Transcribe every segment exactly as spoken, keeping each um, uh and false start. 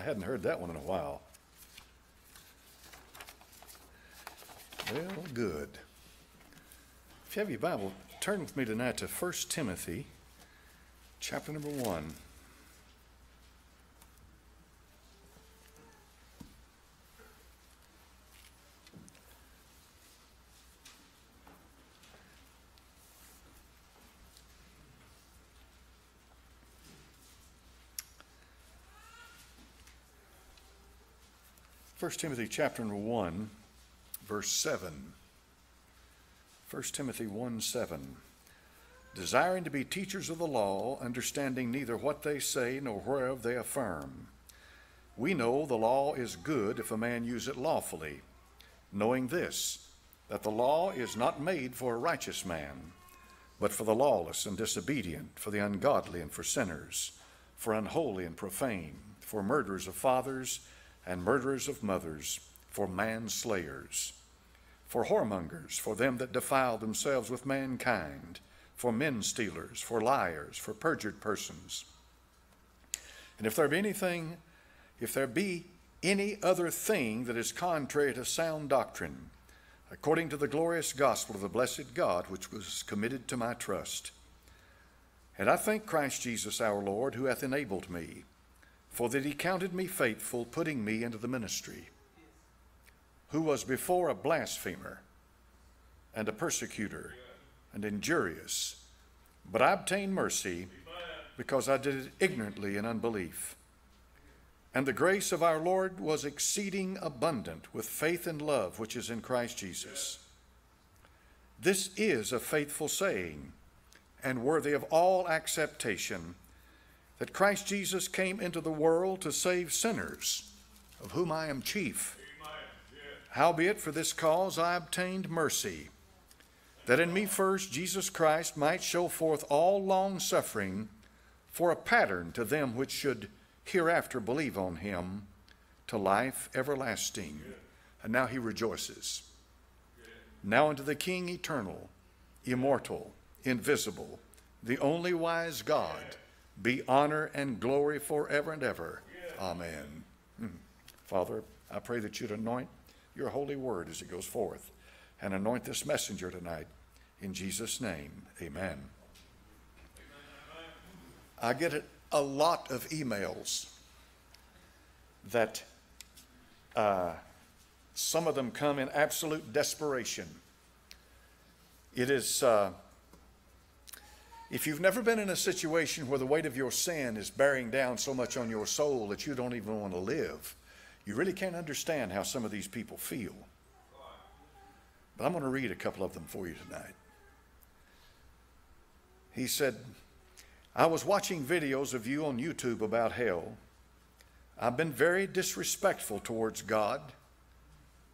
I hadn't heard that one in a while. Well, good. If you have your Bible, turn with me tonight to First Timothy, chapter number one. First Timothy chapter number one, verse seven. First Timothy one, seven. Desiring to be teachers of the law, understanding neither what they say nor whereof they affirm. We know the law is good if a man use it lawfully, knowing this, that the law is not made for a righteous man, but for the lawless and disobedient, for the ungodly and for sinners, for unholy and profane, for murderers of fathers, and murderers of mothers, for manslayers, for whoremongers, for them that defile themselves with mankind, for men stealers, for liars, for perjured persons. And if there be anything, if there be any other thing that is contrary to sound doctrine, according to the glorious gospel of the blessed God, which was committed to my trust. And I thank Christ Jesus our Lord, who hath enabled me, for that he counted me faithful, putting me into the ministry, who was before a blasphemer and a persecutor and injurious, but I obtained mercy because I did it ignorantly in unbelief. And the grace of our Lord was exceeding abundant with faith and love which is in Christ Jesus. This is a faithful saying and worthy of all acceptation, that Christ Jesus came into the world to save sinners, of whom I am chief. Howbeit for this cause I obtained mercy, that in me first Jesus Christ might show forth all long-suffering for a pattern to them which should hereafter believe on him, to life everlasting. And now he rejoices. Now unto the King eternal, immortal, invisible, the only wise God, be honor and glory forever and ever. Amen. Father, I pray that you'd anoint your holy word as it goes forth, and anoint this messenger tonight. In Jesus' name, amen. I get a lot of emails that uh, some of them come in absolute desperation. It is... Uh, If you've never been in a situation where the weight of your sin is bearing down so much on your soul that you don't even want to live, you really can't understand how some of these people feel. But I'm going to read a couple of them for you tonight. He said, I was watching videos of you on YouTube about hell. I've been very disrespectful towards God.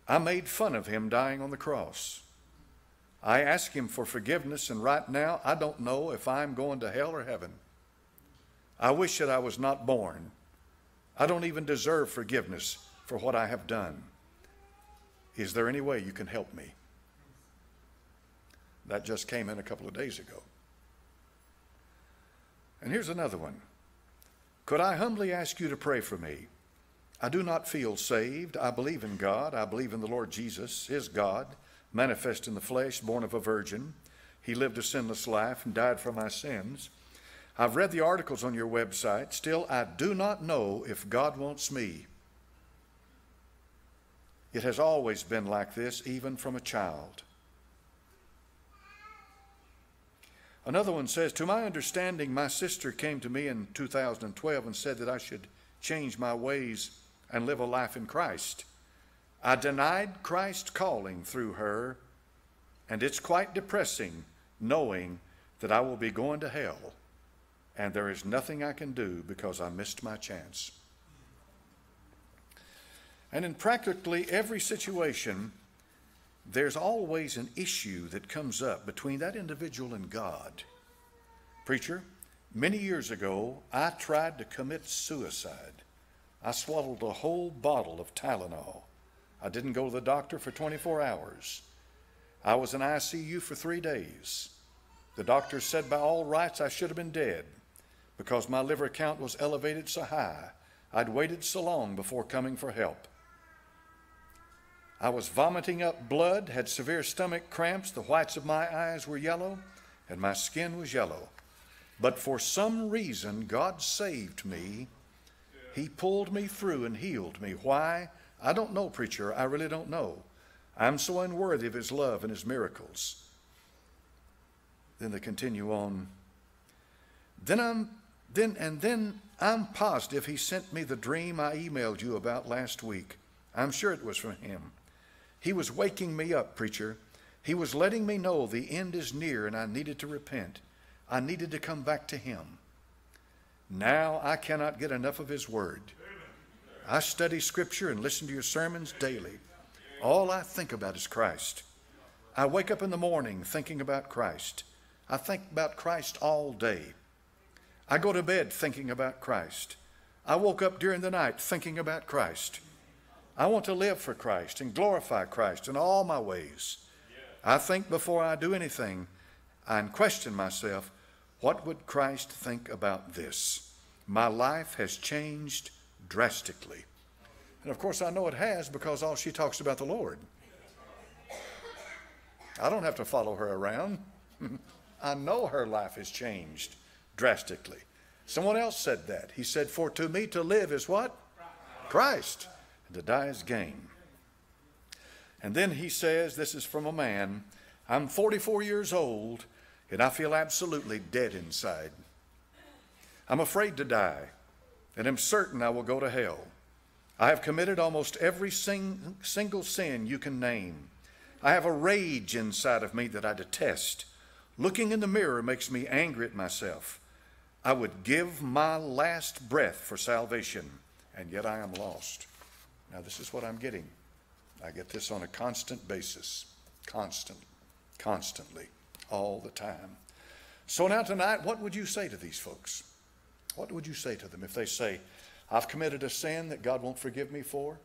I made fun of him dying on the cross. I ask him for forgiveness, and right now I don't know if I'm going to hell or heaven. I wish that I was not born. I don't even deserve forgiveness for what I have done. Is there any way you can help me? That just came in a couple of days ago. And here's another one. Could I humbly ask you to pray for me? I do not feel saved. I believe in God. I believe in the Lord Jesus, his God, manifest in the flesh, born of a virgin. He lived a sinless life and died for my sins. I've read the articles on your website. Still, I do not know if God wants me. It has always been like this, even from a child. Another one says, to my understanding, my sister came to me in two thousand twelve and said that I should change my ways and live a life in Christ. I denied Christ's calling through her, and it's quite depressing knowing that I will be going to hell, and there is nothing I can do because I missed my chance. And in practically every situation, there's always an issue that comes up between that individual and God. Preacher, many years ago, I tried to commit suicide. I swallowed a whole bottle of Tylenol. I didn't go to the doctor for twenty-four hours. I was in I C U for three days. The doctor said by all rights I should have been dead because my liver count was elevated so high. I'd waited so long before coming for help. I was vomiting up blood, had severe stomach cramps, the whites of my eyes were yellow, and my skin was yellow. But for some reason, God saved me. He pulled me through and healed me. Why? I don't know, preacher. I really don't know. I'm so unworthy of his love and his miracles. Then they continue on. Then I'm, then, and then I'm positive he sent me the dream I emailed you about last week. I'm sure it was from him. He was waking me up, preacher. He was letting me know the end is near and I needed to repent. I needed to come back to him. Now I cannot get enough of his word. I study scripture and listen to your sermons daily. All I think about is Christ. I wake up in the morning thinking about Christ. I think about Christ all day. I go to bed thinking about Christ. I woke up during the night thinking about Christ. I want to live for Christ and glorify Christ in all my ways. I think before I do anything, I question myself, what would Christ think about this? My life has changed drastically. And of course I know it has, because all she talks about the Lord. I don't have to follow her around. I know her life has changed drastically. Someone else said that. He said, for to me to live is what? Christ. And to die is gain. And then he says, this is from a man, I'm forty-four years old, and I feel absolutely dead inside. I'm afraid to die, and I'm certain I will go to hell. I have committed almost every sing, single sin you can name. I have a rage inside of me that I detest. Looking in the mirror makes me angry at myself. I would give my last breath for salvation, and yet I am lost. Now, this is what I'm getting. I get this on a constant basis, constant, constantly. All the time. So now tonight, what would you say to these folks? What would you say to them if they say, I've committed a sin that God won't forgive me for.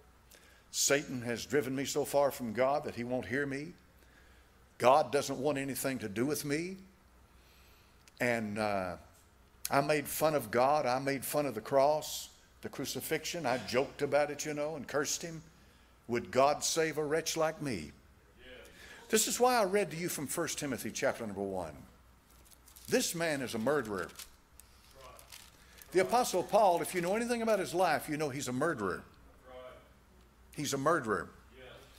Satan has driven me so far from God that he won't hear me. God doesn't want anything to do with me. And uh, I made fun of God. I made fun of the cross, the crucifixion. I joked about it, you know, and cursed him. Would God save a wretch like me? This is why I read to you from First Timothy chapter number one. This man is a murderer. The Apostle Paul, if you know anything about his life, you know he's a murderer. He's a murderer.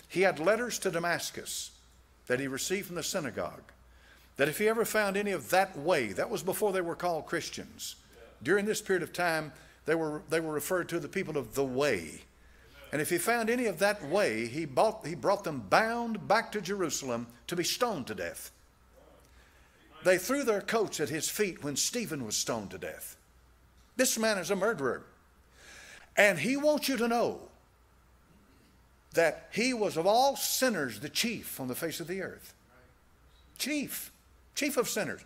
He had letters to Damascus that he received from the synagogue, that if he ever found any of that way, that was before they were called Christians. During this period of time, they were, they were referred to the people of the way. And if he found any of that way, he, bought, he brought them bound back to Jerusalem to be stoned to death. They threw their coats at his feet when Stephen was stoned to death. This man is a murderer. And he wants you to know that he was of all sinners the chief on the face of the earth. Chief. Chief of sinners.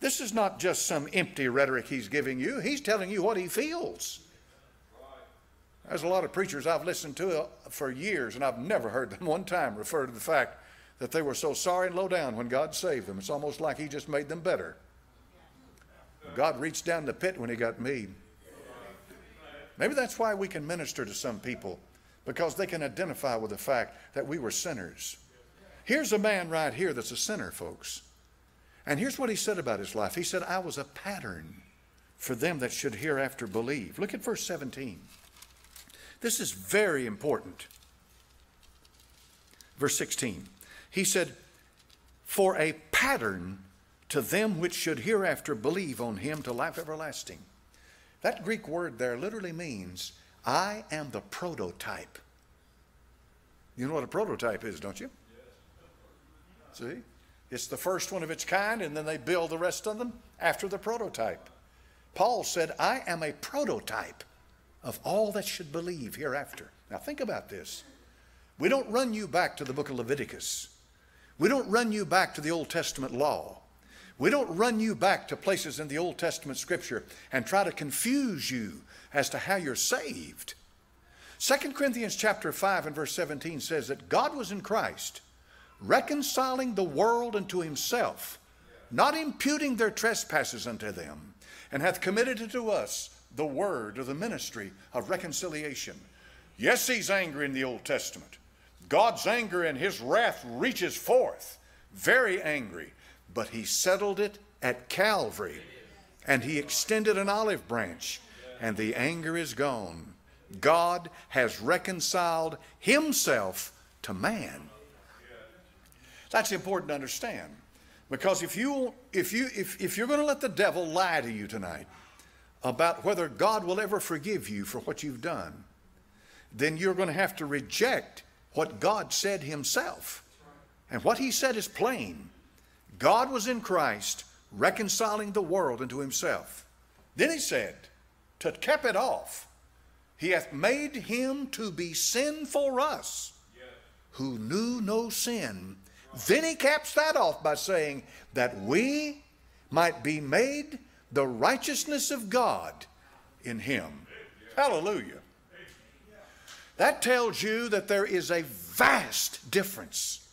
This is not just some empty rhetoric he's giving you. He's telling you what he feels. There's a lot of preachers I've listened to for years, and I've never heard them one time refer to the fact that they were so sorry and low down when God saved them. It's almost like he just made them better. God reached down the pit when he got me. Maybe that's why we can minister to some people, because they can identify with the fact that we were sinners. Here's a man right here that's a sinner, folks. And here's what he said about his life. He said, I was a pattern for them that should hereafter believe. Look at verse seventeen. This is very important. Verse sixteen, he said, for a pattern to them which should hereafter believe on him to life everlasting. That Greek word there literally means, I am the prototype. You know what a prototype is, don't you? See, it's the first one of its kind, and then they build the rest of them after the prototype. Paul said, I am a prototype of all that should believe hereafter. Now think about this. We don't run you back to the book of Leviticus. We don't run you back to the Old Testament law. We don't run you back to places in the Old Testament scripture and try to confuse you as to how you're saved. Second Corinthians chapter five and verse seventeen says that God was in Christ, reconciling the world unto himself, not imputing their trespasses unto them, and hath committed unto us the word or the ministry of reconciliation. Yes, he's angry in the Old Testament. God's anger and his wrath reaches forth, very angry, but he settled it at Calvary, and he extended an olive branch, and the anger is gone. God has reconciled himself to man. That's important to understand, because if you if you if, if you're going to let the devil lie to you tonight about whether God will ever forgive you for what you've done, then you're going to have to reject what God said himself. And what he said is plain. God was in Christ reconciling the world unto himself. Then he said, to cap it off, he hath made him to be sin for us, who knew no sin. Then he caps that off by saying that we might be made the righteousness of God in him. Hallelujah. That tells you that there is a vast difference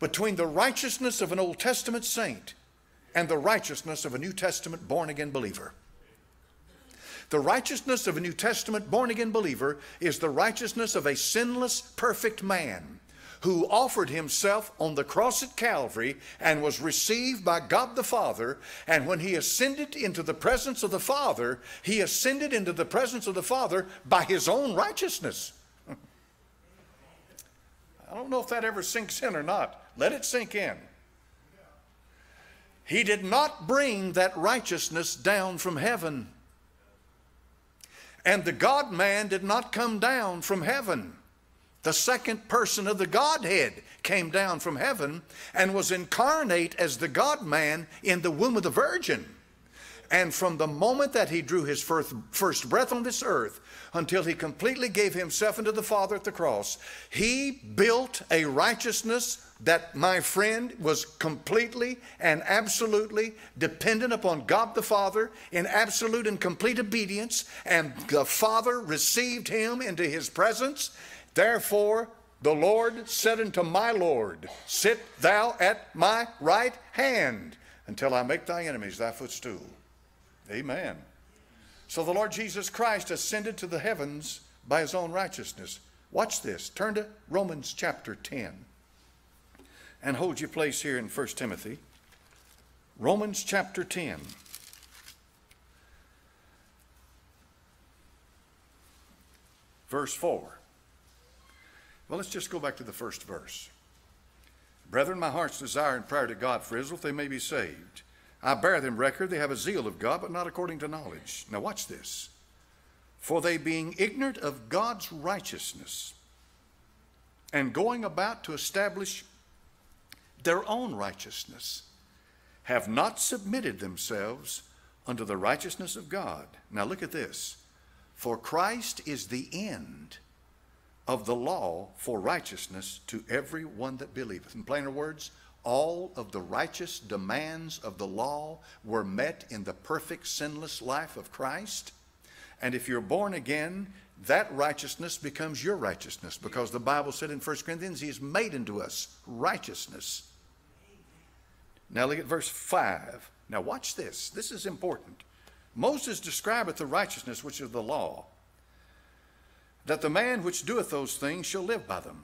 between the righteousness of an Old Testament saint and the righteousness of a New Testament born-again believer. The righteousness of a New Testament born-again believer is the righteousness of a sinless, perfect man who offered himself on the cross at Calvary and was received by God the Father. And when he ascended into the presence of the Father, he ascended into the presence of the Father by his own righteousness. I don't know if that ever sinks in or not. Let it sink in. He did not bring that righteousness down from heaven. And the God-man did not come down from heaven. The second person of the Godhead came down from heaven and was incarnate as the God-man in the womb of the Virgin. And from the moment that he drew his first, first breath on this earth until he completely gave himself unto the Father at the cross, he built a righteousness that, my friend, was completely and absolutely dependent upon God the Father in absolute and complete obedience, and the Father received him into his presence. Therefore, the Lord said unto my Lord, sit thou at my right hand until I make thy enemies thy footstool. Amen. So the Lord Jesus Christ ascended to the heavens by his own righteousness. Watch this. Turn to Romans chapter ten. And hold your place here in First Timothy. Romans chapter ten. Verse four. Well, let's just go back to the first verse. Brethren, my heart's desire and prayer to God for Israel, that they may be saved. I bear them record, they have a zeal of God, but not according to knowledge. Now watch this. For they being ignorant of God's righteousness, and going about to establish their own righteousness, have not submitted themselves unto the righteousness of God. Now look at this. For Christ is the end of the law for righteousness to every one that believeth. In plainer words, all of the righteous demands of the law were met in the perfect, sinless life of Christ. And if you're born again, that righteousness becomes your righteousness, because the Bible said in First Corinthians, he is made unto us righteousness. Now look at verse five. Now watch this. This is important. Moses describeth the righteousness which is the law, that the man which doeth those things shall live by them.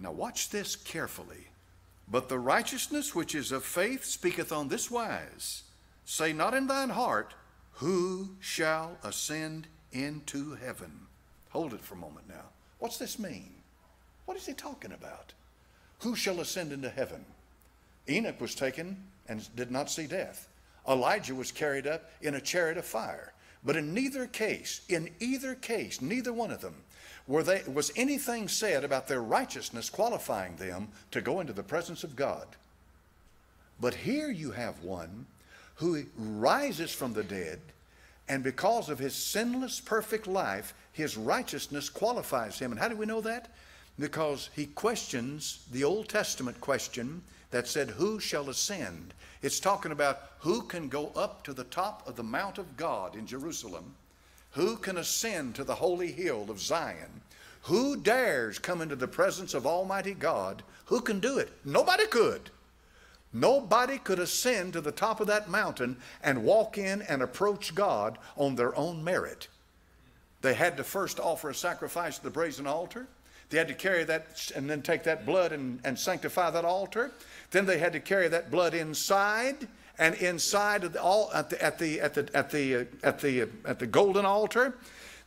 Now watch this carefully. But the righteousness which is of faith speaketh on this wise, say not in thine heart, who shall ascend into heaven? Hold it for a moment now. What's this mean? What is he talking about? Who shall ascend into heaven? Enoch was taken and did not see death. Elijah was carried up in a chariot of fire. But in neither case, in either case, neither one of them, were they, was anything said about their righteousness qualifying them to go into the presence of God. But here you have one who rises from the dead, and because of his sinless, perfect life, his righteousness qualifies him. And how do we know that? Because he questions the Old Testament question that said, who shall ascend? It's talking about who can go up to the top of the Mount of God in Jerusalem. Who can ascend to the holy hill of Zion? Who dares come into the presence of Almighty God? Who can do it? Nobody could. Nobody could ascend to the top of that mountain and walk in and approach God on their own merit. They had to first offer a sacrifice at the brazen altar. They had to carry that and then take that blood and, and sanctify that altar. Then they had to carry that blood inside and inside of the, all at the at the at the at the at the at the golden altar.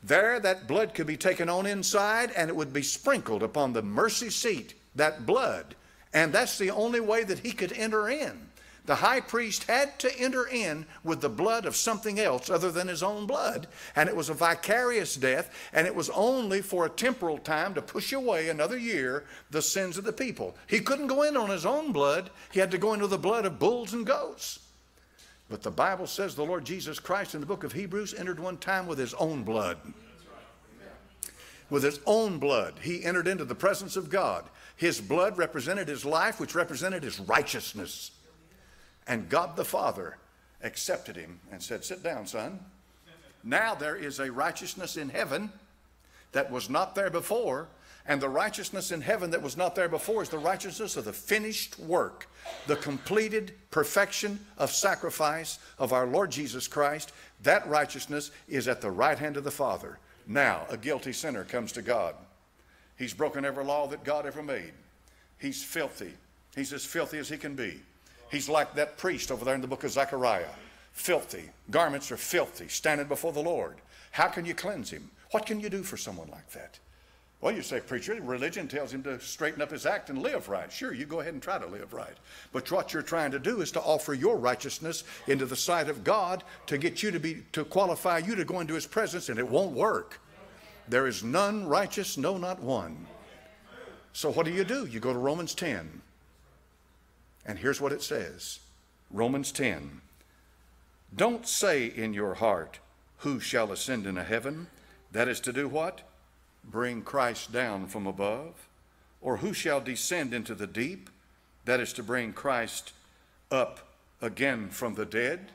There, that blood could be taken on inside, and it would be sprinkled upon the mercy seat. That blood, and that's the only way that he could enter in. The high priest had to enter in with the blood of something else other than his own blood, and it was a vicarious death, and it was only for a temporal time to push away another year the sins of the people. He couldn't go in on his own blood. He had to go into the blood of bulls and goats. But the Bible says the Lord Jesus Christ in the book of Hebrews entered one time with his own blood. With his own blood, he entered into the presence of God. His blood represented his life, which represented his righteousness. And God the Father accepted him and said, sit down, son. Now there is a righteousness in heaven that was not there before. And the righteousness in heaven that was not there before is the righteousness of the finished work, the completed perfection of sacrifice of our Lord Jesus Christ. That righteousness is at the right hand of the Father. Now a guilty sinner comes to God. He's broken every law that God ever made. He's filthy. He's as filthy as he can be. He's like that priest over there in the book of Zechariah. Filthy. Garments are filthy, standing before the Lord. How can you cleanse him? What can you do for someone like that? Well, you say, preacher, religion tells him to straighten up his act and live right. Sure, you go ahead and try to live right. But what you're trying to do is to offer your righteousness into the sight of God to get you to be, to qualify you to go into his presence, and it won't work. There is none righteous, no, not one. So what do you do? You go to Romans ten. And here's what it says. Romans ten. Don't say in your heart, who shall ascend into heaven? That is to do what? Bring Christ down from above. Or who shall descend into the deep? That is to bring Christ up again from the dead.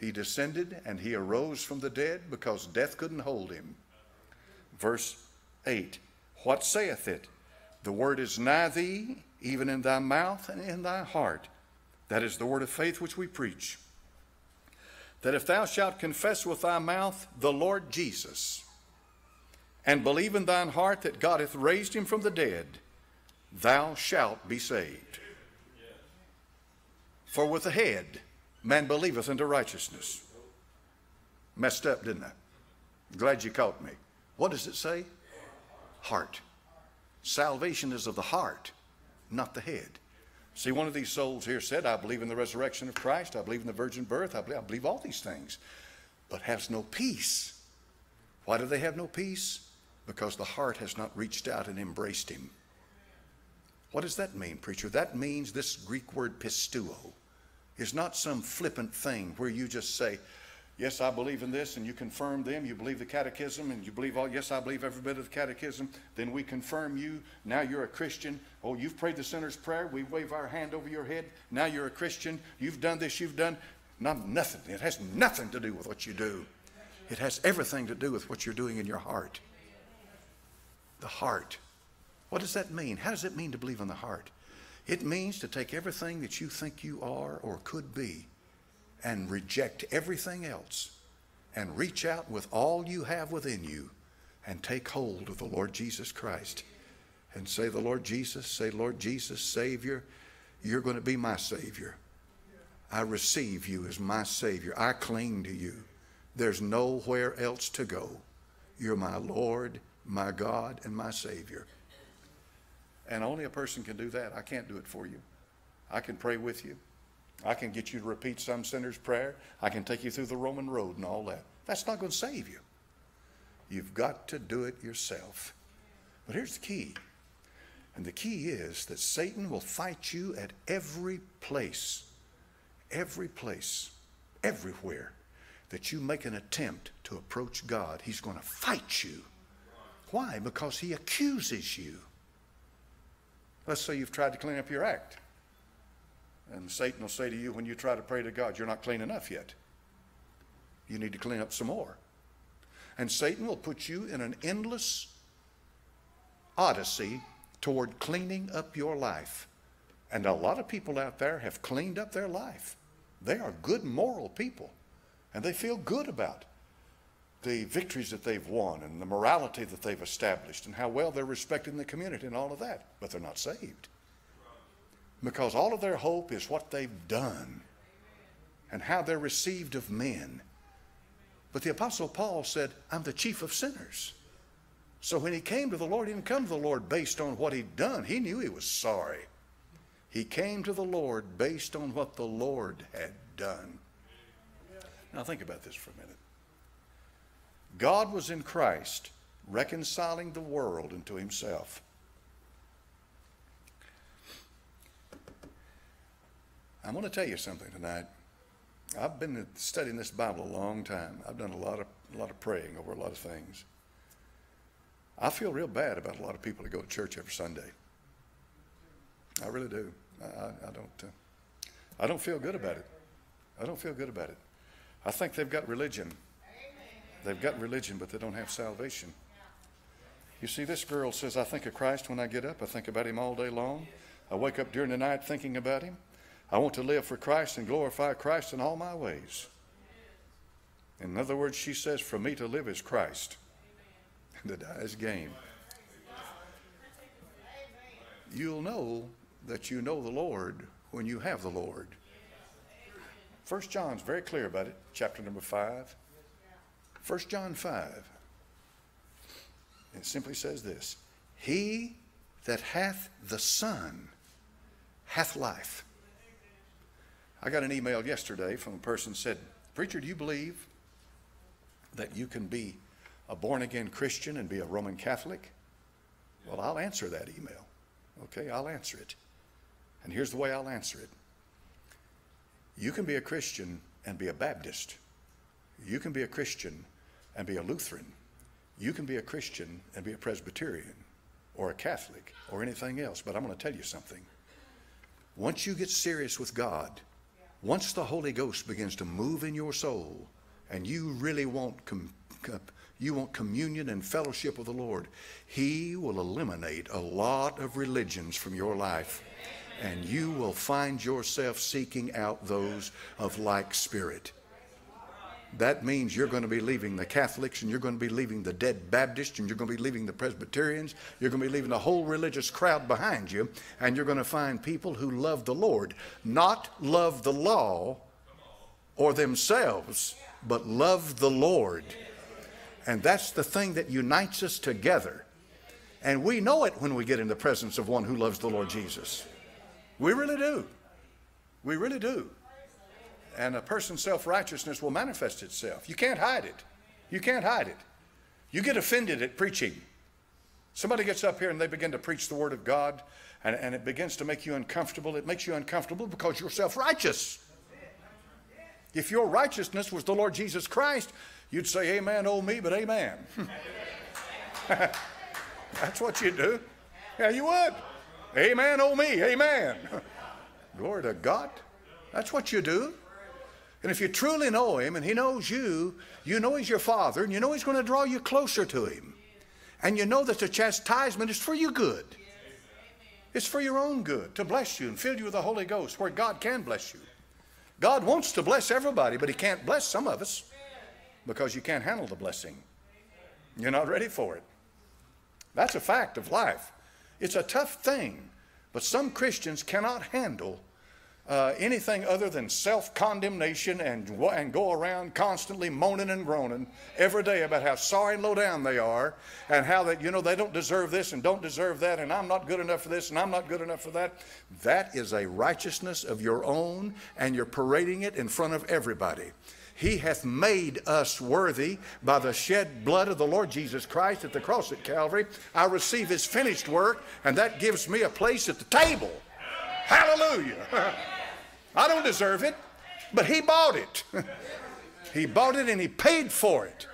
He descended and he arose from the dead because death couldn't hold him. Verse eight. What saith it? The word is nigh thee, even in thy mouth and in thy heart. That is the word of faith which we preach. That if thou shalt confess with thy mouth the Lord Jesus, and believe in thine heart that God hath raised him from the dead, thou shalt be saved. For with the head man believeth unto righteousness. Messed up, didn't I? Glad you caught me. What does it say? Heart. Salvation is of the heart, not the head. See, one of these souls here said, I believe in the resurrection of Christ. I believe in the virgin birth. I believe, I believe all these things, but has no peace. Why do they have no peace? Because the heart has not reached out and embraced him. What does that mean, preacher? That means this Greek word pistuo is not some flippant thing where you just say, yes, I believe in this, and you confirm them. You believe the catechism, and you believe all, yes, I believe every bit of the catechism. Then we confirm you. Now you're a Christian. Oh, you've prayed the sinner's prayer. We wave our hand over your head. Now you're a Christian. You've done this, you've done. Not nothing. It has nothing to do with what you do. It has everything to do with what you're doing in your heart. The heart. What does that mean? How does it mean to believe in the heart? It means to take everything that you think you are or could be, and reject everything else, and reach out with all you have within you and take hold of the Lord Jesus Christ and say, the Lord Jesus, say, Lord Jesus, Savior, you're going to be my Savior. I receive you as my Savior. I cling to you. There's nowhere else to go. You're my Lord, my God, and my Savior. And only a person can do that. I can't do it for you. I can pray with you. I can get you to repeat some sinner's prayer. I can take you through the Roman road and all that. That's not going to save you. You've got to do it yourself. But here's the key. And the key is that Satan will fight you at every place, every place, everywhere that you make an attempt to approach God. He's going to fight you. Why? Because he accuses you. Let's say you've tried to clean up your act. And Satan will say to you when you try to pray to God, you're not clean enough yet. You need to clean up some more. And Satan will put you in an endless odyssey toward cleaning up your life And a lot of people out there have cleaned up their life. They are good moral people, and they feel good about the victories that they've won and the morality that they've established and how well they're respected in the community and all of that, but they're not saved. Because all of their hope is what they've done and how they're received of men. But the Apostle Paul said, I'm the chief of sinners. So when he came to the Lord, he didn't come to the Lord based on what he'd done. He knew he was sorry. He came to the Lord based on what the Lord had done. Now think about this for a minute. God was in Christ reconciling the world unto himself. I'm going to tell you something tonight. I've been studying this Bible a long time. I've done a lot of, a lot of praying over a lot of things. I feel real bad about a lot of people that go to church every Sunday. I really do. I, I don't. Uh, I don't feel good about it. I don't feel good about it. I think they've got religion. They've got religion, but they don't have salvation. You see, this girl says, I think of Christ when I get up. I think about him all day long. I wake up during the night thinking about him. I want to live for Christ and glorify Christ in all my ways. In other words, she says, for me to live is Christ. And to die is gain. You'll know that you know the Lord when you have the Lord. First John's very clear about it. Chapter number five. First John five. It simply says this. He that hath the Son hath life. I got an email yesterday from a person who said, Preacher, do you believe that you can be a born-again Christian and be a Roman Catholic? Well, I'll answer that email. Okay, I'll answer it. And here's the way I'll answer it. You can be a Christian and be a Baptist. You can be a Christian and be a Lutheran. You can be a Christian and be a Presbyterian or a Catholic or anything else. But I'm going to tell you something. Once you get serious with God, once the Holy Ghost begins to move in your soul and you really want com com you want communion and fellowship with the Lord, he will eliminate a lot of religions from your life, and you will find yourself seeking out those of like spirit. That means you're going to be leaving the Catholics, and you're going to be leaving the dead Baptists, and you're going to be leaving the Presbyterians. You're going to be leaving the whole religious crowd behind you, and you're going to find people who love the Lord, not love the law or themselves, but love the Lord. And that's the thing that unites us together. And we know it when we get in the presence of one who loves the Lord Jesus. We really do. We really do. And a person's self-righteousness will manifest itself. You can't hide it. You can't hide it. You get offended at preaching. Somebody gets up here and they begin to preach the Word of God, and, and it begins to make you uncomfortable. It makes you uncomfortable because you're self-righteous. If your righteousness was the Lord Jesus Christ, you'd say, amen, oh me, but amen. That's what you do. Yeah, you would. Amen, oh me, amen. Glory to God. That's what you do. And if you truly know him and he knows you, you know he's your father, and you know he's going to draw you closer to him. And you know that the chastisement is for your good. Yes. It's for your own good, to bless you and fill you with the Holy Ghost, where God can bless you. God wants to bless everybody, but he can't bless some of us because you can't handle the blessing. You're not ready for it. That's a fact of life. It's a tough thing, but some Christians cannot handle Uh, anything other than self-condemnation and, and go around constantly moaning and groaning every day about how sorry and low down they are, and how that, you know, they don't deserve this and don't deserve that, and I'm not good enough for this and I'm not good enough for that. That is a righteousness of your own, and you're parading it in front of everybody. He hath made us worthy by the shed blood of the Lord Jesus Christ at the cross at Calvary. I receive his finished work, and that gives me a place at the table. Hallelujah. I don't deserve it, but he bought it. He bought it and he paid for it.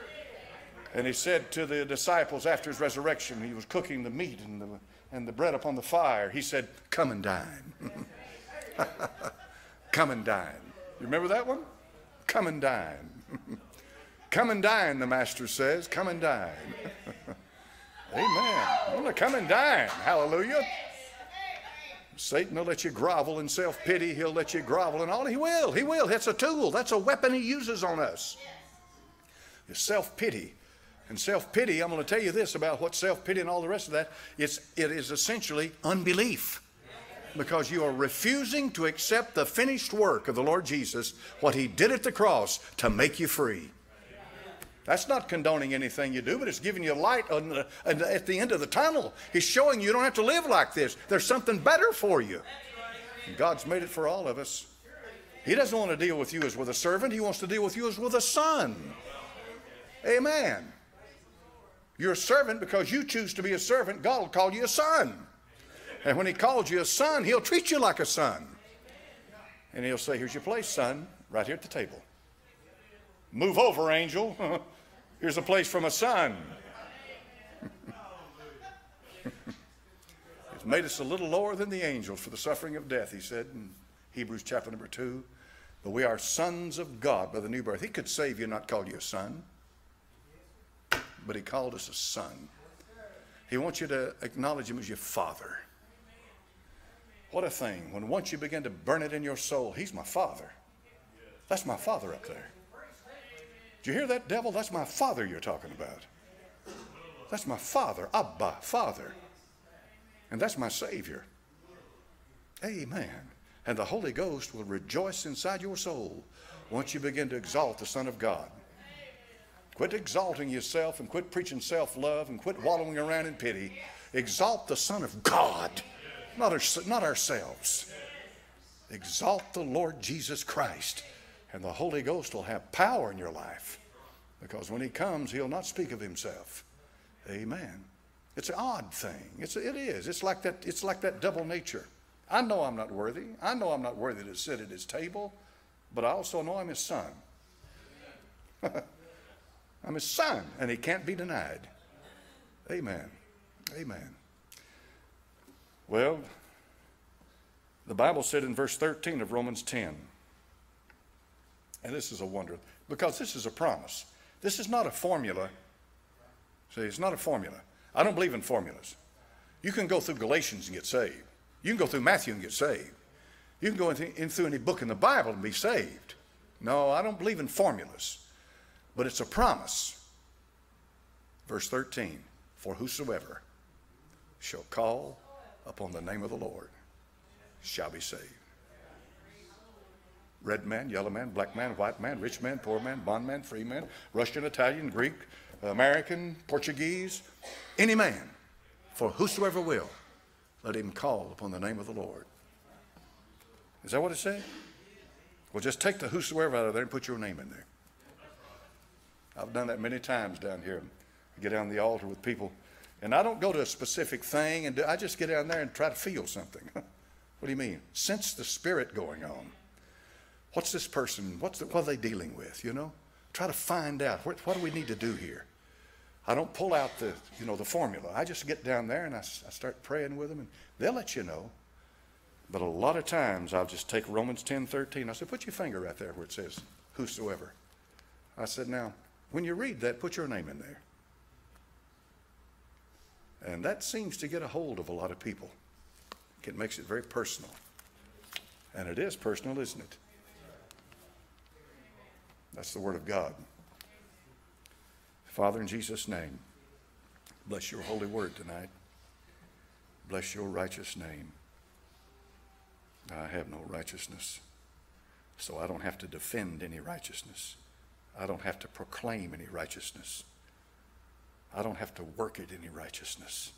And he said to the disciples after his resurrection, he was cooking the meat and the, and the bread upon the fire. He said, come and dine. Come and dine. You remember that one? Come and dine. Come and dine, the master says. Come and dine. Amen. Come and dine. Hallelujah. Satan will let you grovel in self-pity. He'll let you grovel and all. He will. He will. That's a tool. That's a weapon he uses on us. It's self-pity. And self-pity, I'm going to tell you this about what self-pity and all the rest of that. It's, it is essentially unbelief. Because you are refusing to accept the finished work of the Lord Jesus, what he did at the cross to make you free. That's not condoning anything you do, but it's giving you light on the, at the end of the tunnel. He's showing you don't have to live like this. There's something better for you. And God's made it for all of us. He doesn't want to deal with you as with a servant. He wants to deal with you as with a son. Amen. You're a servant because you choose to be a servant. God will call you a son. And when he calls you a son, he'll treat you like a son. And he'll say, here's your place, son, right here at the table. Move over, angel. Here's a place from a son. It's made us a little lower than the angels for the suffering of death, he said in Hebrews chapter number two. But we are sons of God by the new birth. He could save you and not call you a son. But he called us a son. He wants you to acknowledge him as your father. What a thing. When once you begin to burn it in your soul, he's my father. That's my father up there. Did you hear that, devil? That's my father you're talking about. That's my father, Abba, father. And that's my Savior. Amen. And the Holy Ghost will rejoice inside your soul once you begin to exalt the Son of God. Quit exalting yourself and quit preaching self-love and quit wallowing around in pity. Exalt the Son of God, not, our, not ourselves. Exalt the Lord Jesus Christ. And the Holy Ghost will have power in your life, because when he comes, he'll not speak of himself. Amen. It's an odd thing. It's, it is. It's like, that, it's like that double nature. I know I'm not worthy. I know I'm not worthy to sit at his table, but I also know I'm his son. I'm his son, and he can't be denied. Amen. Amen. Well, the Bible said in verse thirteen of Romans ten, and this is a wonder, because this is a promise. This is not a formula. See, it's not a formula. I don't believe in formulas. You can go through Galatians and get saved. You can go through Matthew and get saved. You can go in through any book in the Bible and be saved. No, I don't believe in formulas. But it's a promise. Verse thirteen, for whosoever shall call upon the name of the Lord shall be saved. Red man, yellow man, black man, white man, rich man, poor man, bondman, free man, Russian, Italian, Greek, American, Portuguese, any man, for whosoever will, let him call upon the name of the Lord. Is that what it said? Well, just take the whosoever out of there and put your name in there. I've done that many times down here. I get down the altar with people, and I don't go to a specific thing, and do, I just get down there and try to feel something. What do you mean? Sense the Spirit going on. What's this person, what's the, what are they dealing with, you know? Try to find out, what, what do we need to do here? I don't pull out the, you know, the formula. I just get down there and I, I start praying with them, and they'll let you know. But a lot of times I'll just take Romans ten thirteen. I said, put your finger right there where it says, whosoever. I said, now, when you read that, put your name in there. And that seems to get a hold of a lot of people. It makes it very personal. And it is personal, isn't it? That's the word of God. Father, in Jesus' name, bless your holy word tonight. Bless your righteous name. I have no righteousness, so I don't have to defend any righteousness. I don't have to proclaim any righteousness. I don't have to work at any righteousness.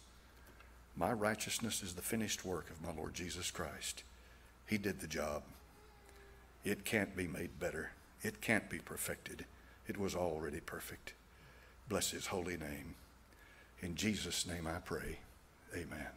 My righteousness is the finished work of my Lord Jesus Christ. He did the job. It can't be made better. It can't be perfected. It was already perfect. Bless his holy name. In Jesus' name I pray. Amen.